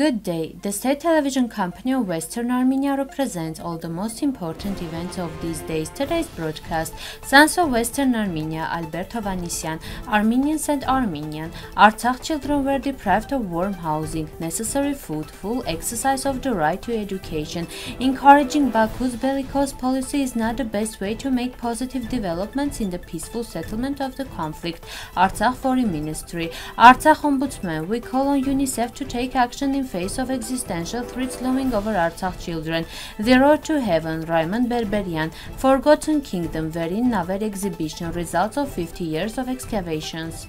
Good Day, the state television company of Western Armenia, represents all the most important events of these days. Today's broadcast, Sons of Western Armenia, Albert Hovhannisyan, Armenians and Armenian, Artsakh children were deprived of warm housing, necessary food, full exercise of the right to education. Encouraging Baku's bellicose policy is not the best way to make positive developments in the peaceful settlement of the conflict. Artsakh Foreign Ministry, Artsakh Ombudsman, we call on UNICEF to take action in face of existential threats looming over Artsakh children. The Road to Heaven, Raymond Berberian, Forgotten Kingdom, Verin Naver exhibition, results of 50 years of excavations.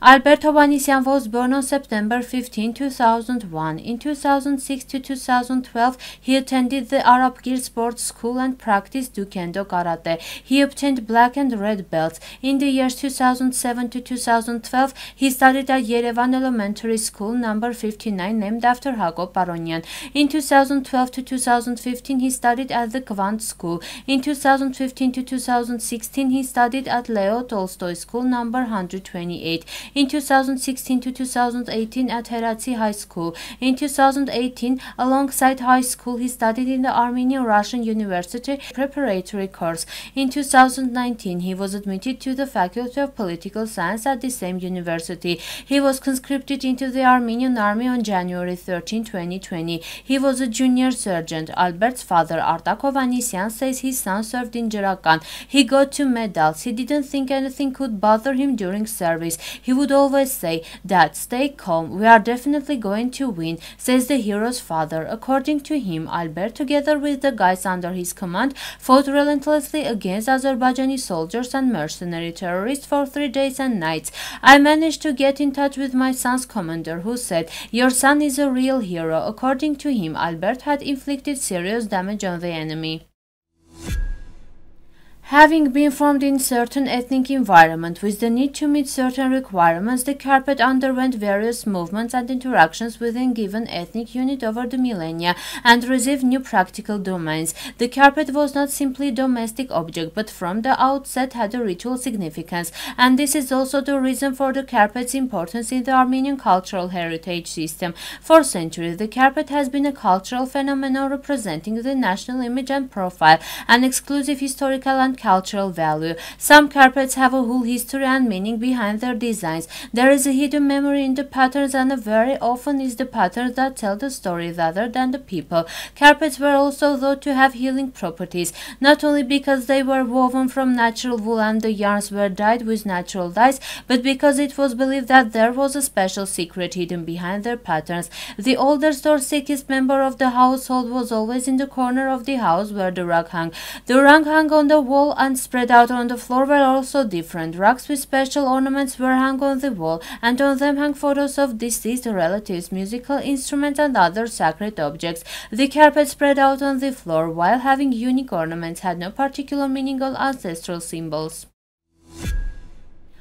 Albert Hovhannisyan was born on September 15, 2001. In 2006 to 2012, he attended the Arab Guild Sports School and practiced Dukendo Karate. He obtained black and red belts. In the years 2007 to 2012, he studied at Yerevan Elementary School Number 59, named after Hago Paronyan. In 2012 to 2015, he studied at the Kvant School. In 2015 to 2016, he studied at Leo Tolstoy School Number 128. In 2016 to 2018 at Heratsi High School. In 2018, alongside high school, he studied in the Armenian Russian University preparatory course. In 2019, he was admitted to the Faculty of Political Science at the same university. He was conscripted into the Armenian Army on January 13, 2020. He was a junior sergeant. Albert's father, Artak Hovhannisyan, says his son served in Jerakan. He got 2 medals. He didn't think anything could bother him during service. He would always say, "Dad, stay calm, we are definitely going to win," says the hero's father. According to him, Albert, together with the guys under his command, fought relentlessly against Azerbaijani soldiers and mercenary terrorists for 3 days and nights. "I managed to get in touch with my son's commander, who said, 'Your son is a real hero.'" According to him, Albert had inflicted serious damage on the enemy. Having been formed in certain ethnic environment with the need to meet certain requirements, the carpet underwent various movements and interactions within given ethnic unit over the millennia and received new practical domains. The carpet was not simply a domestic object, but from the outset had a ritual significance, and this is also the reason for the carpet's importance in the Armenian cultural heritage system. For centuries, the carpet has been a cultural phenomenon representing the national image and profile, an exclusive historical and cultural value. Some carpets have a whole history and meaning behind their designs. There is a hidden memory in the patterns, and very often is the patterns that tell the story rather than the people. Carpets were also thought to have healing properties, not only because they were woven from natural wool and the yarns were dyed with natural dyes, but because it was believed that there was a special secret hidden behind their patterns. The oldest or sickest member of the household was always in the corner of the house where the rug hung. The rug hung on the wall and spread out on the floor were also different. Rugs with special ornaments were hung on the wall, and on them hung photos of deceased relatives, musical instruments, and other sacred objects. The carpet spread out on the floor, while having unique ornaments, had no particular meaning or ancestral symbols.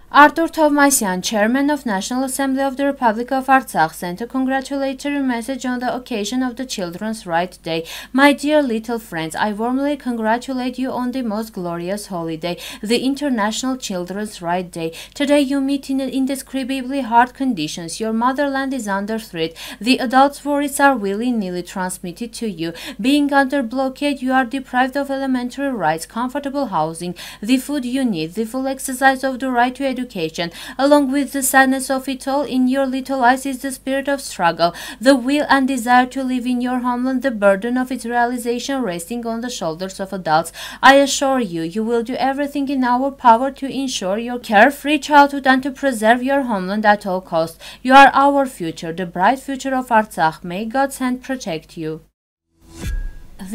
Artur Tovmaisian, Chairman of National Assembly of the Republic of Artsakh, sent a congratulatory message on the occasion of the Children's Right Day. "My dear little friends, I warmly congratulate you on the most glorious holiday, the International Children's Right Day. Today you meet in indescribably hard conditions. Your motherland is under threat. The adults' worries are willy-nilly transmitted to you. Being under blockade, you are deprived of elementary rights, comfortable housing, the food you need, the full exercise of the right to education. Along with the sadness of it all, in your little eyes is the spirit of struggle, the will and desire to live in your homeland, the burden of its realization resting on the shoulders of adults. I assure you, you will do everything in our power to ensure your carefree childhood and to preserve your homeland at all costs. You are our future, the bright future of Artsakh. May God's hand protect you."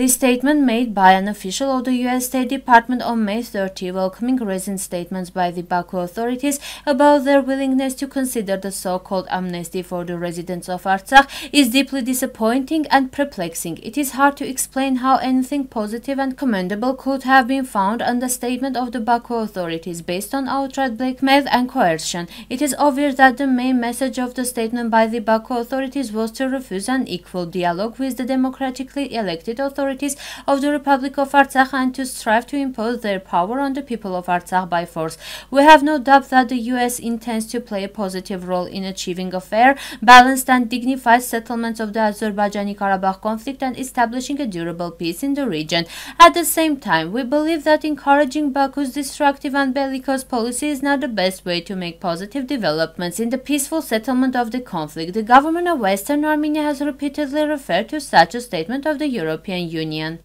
This statement made by an official of the U.S. State Department on May 30, welcoming recent statements by the Baku authorities about their willingness to consider the so-called amnesty for the residents of Artsakh, is deeply disappointing and perplexing. It is hard to explain how anything positive and commendable could have been found on the statement of the Baku authorities based on outright blackmail and coercion. It is obvious that the main message of the statement by the Baku authorities was to refuse an equal dialogue with the democratically elected authorities authorities of the Republic of Artsakh and to strive to impose their power on the people of Artsakh by force. We have no doubt that the U.S. intends to play a positive role in achieving a fair, balanced and dignified settlement of the Azerbaijani Karabakh conflict and establishing a durable peace in the region. At the same time, we believe that encouraging Baku's destructive and bellicose policy is not the best way to make positive developments in the peaceful settlement of the conflict. The government of Western Armenia has repeatedly referred to such a statement of the European Union.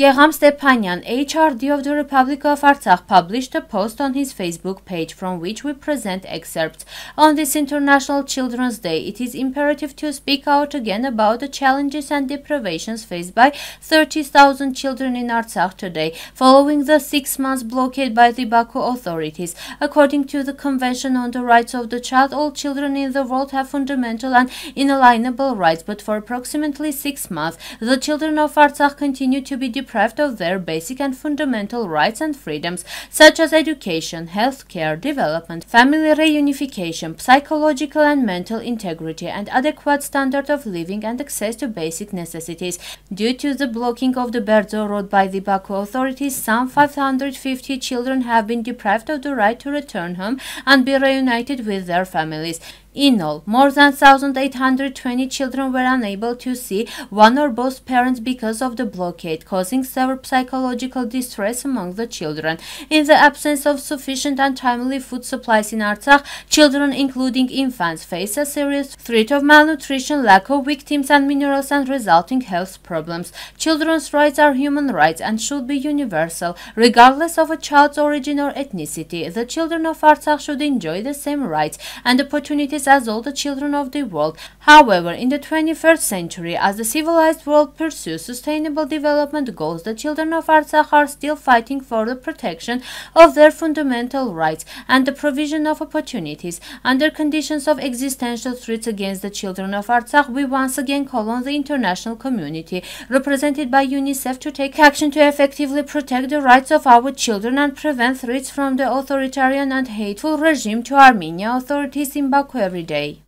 Geram Stepanyan, HRD of the Republic of Artsakh, published a post on his Facebook page from which we present excerpts. On this International Children's Day, it is imperative to speak out again about the challenges and deprivations faced by 30,000 children in Artsakh today, following the 6-month blockade by the Baku authorities. According to the Convention on the Rights of the Child, all children in the world have fundamental and inalienable rights, but for approximately 6 months, the children of Artsakh continue to be deprived of their basic and fundamental rights and freedoms, such as education, health care, development, family reunification, psychological and mental integrity, and adequate standard of living and access to basic necessities. Due to the blocking of the Berdzo Road by the Baku authorities, some 550 children have been deprived of the right to return home and be reunited with their families. In all, more than 1,820 children were unable to see one or both parents because of the blockade, causing severe psychological distress among the children. In the absence of sufficient and timely food supplies in Artsakh, children, including infants, face a serious threat of malnutrition, lack of vitamins and minerals, and resulting health problems. Children's rights are human rights and should be universal, regardless of a child's origin or ethnicity. The children of Artsakh should enjoy the same rights and opportunities as all the children of the world. However, in the 21st century, as the civilized world pursues sustainable development goals, the children of Artsakh are still fighting for the protection of their fundamental rights and the provision of opportunities. Under conditions of existential threats against the children of Artsakh, we once again call on the international community, represented by UNICEF, to take action to effectively protect the rights of our children and prevent threats from the authoritarian and hateful regime to Armenian authorities in Baku every day.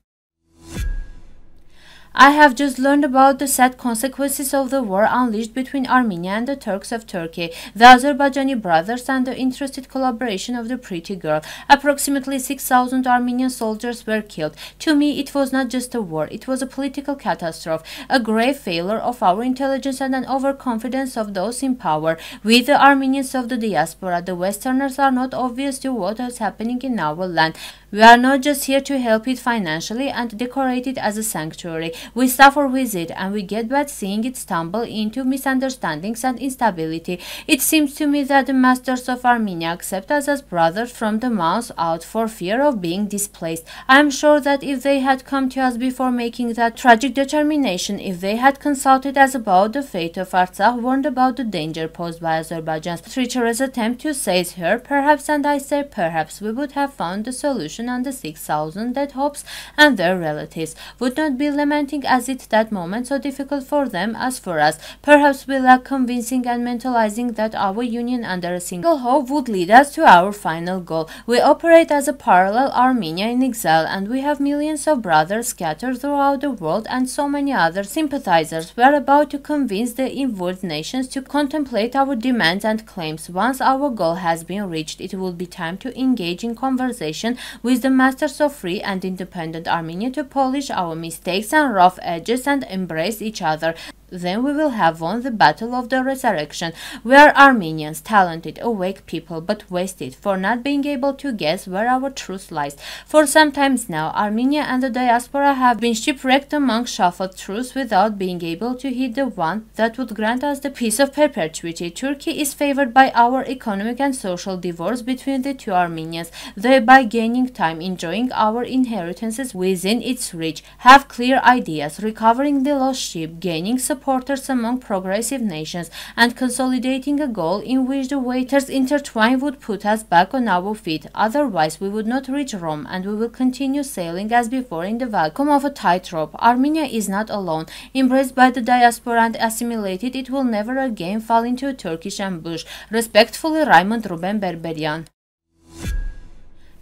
I have just learned about the sad consequences of the war unleashed between Armenia and the Turks of Turkey, the Azerbaijani brothers, and the interested collaboration of the pretty girl. Approximately 6,000 Armenian soldiers were killed. To me, it was not just a war, it was a political catastrophe, a grave failure of our intelligence and an overconfidence of those in power. We, the Armenians of the diaspora, the Westerners, are not oblivious to what is happening in our land. We are not just here to help it financially and decorate it as a sanctuary. We suffer with it, and we get bad seeing it stumble into misunderstandings and instability. It seems to me that the masters of Armenia accept us as brothers from the mouth out for fear of being displaced. I am sure that if they had come to us before making that tragic determination, if they had consulted us about the fate of Artsakh, warned about the danger posed by Azerbaijan's treacherous attempt to seize her, perhaps, and I say perhaps, we would have found the solution, and the 6,000 dead Hopes and their relatives would not be lamented as it that moment so difficult for them as for us. Perhaps we lack convincing and mentalizing that our union under a single hope would lead us to our final goal. We operate as a parallel Armenia in exile, and we have millions of brothers scattered throughout the world and so many other sympathizers. We are about to convince the involved nations to contemplate our demands and claims. Once our goal has been reached, it will be time to engage in conversation with the masters of free and independent Armenia to polish our mistakes and rough edges and embrace each other. Then we will have won the battle of the resurrection. We are Armenians, talented, awake people, but wasted for not being able to guess where our truth lies. For some time now, Armenia and the diaspora have been shipwrecked among shuffled truths without being able to hit the one that would grant us the peace of perpetuity. Turkey is favored by our economic and social divorce between the two Armenians, thereby gaining time, enjoying our inheritances within its reach, have clear ideas, recovering the lost sheep, gaining supporters among progressive nations, and consolidating a goal in which the waters intertwine would put us back on our feet. Otherwise, we would not reach Rome, and we will continue sailing as before in the vacuum of a tightrope. Armenia is not alone. Embraced by the diaspora and assimilated, it will never again fall into a Turkish ambush. Respectfully, Raymond Berberian.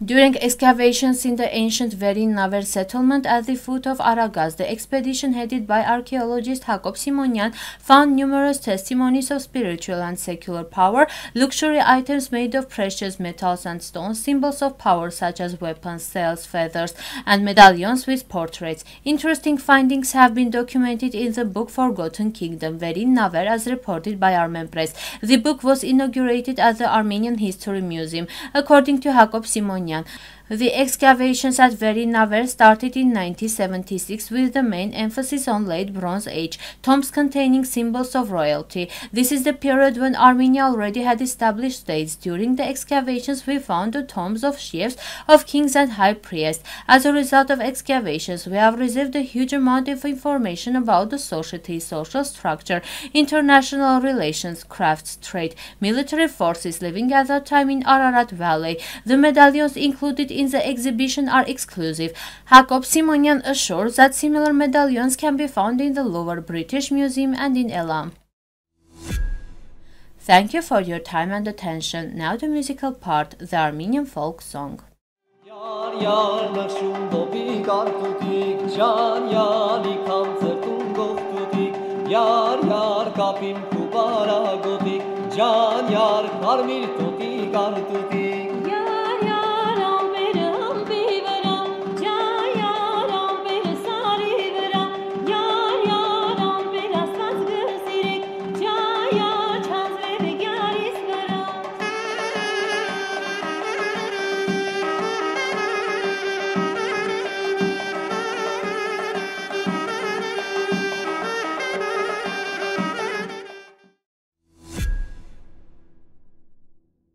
During excavations in the ancient Verin Naver settlement at the foot of Aragaz, the expedition headed by archaeologist Hakob Simonyan found numerous testimonies of spiritual and secular power, luxury items made of precious metals and stones, symbols of power such as weapons, sails, feathers, and medallions with portraits. Interesting findings have been documented in the book Forgotten Kingdom, Verin Naver, as reported by Armen Press. The book was inaugurated at the Armenian History Museum. According to Hakob Simonyan, the excavations at Verin Naver started in 1976 with the main emphasis on late Bronze Age tombs containing symbols of royalty. This is the period when Armenia already had established states. During the excavations, we found the tombs of chiefs, of kings and high priests. As a result of excavations, we have received a huge amount of information about the society, social structure, international relations, crafts, trade, military forces living at that time in Ararat Valley. The medallions included in the exhibition are exclusive. Hakob Simonyan assures that similar medallions can be found in the Lower British Museum and in Elam. Thank you for your time and attention. Now the musical part, the Armenian folk song.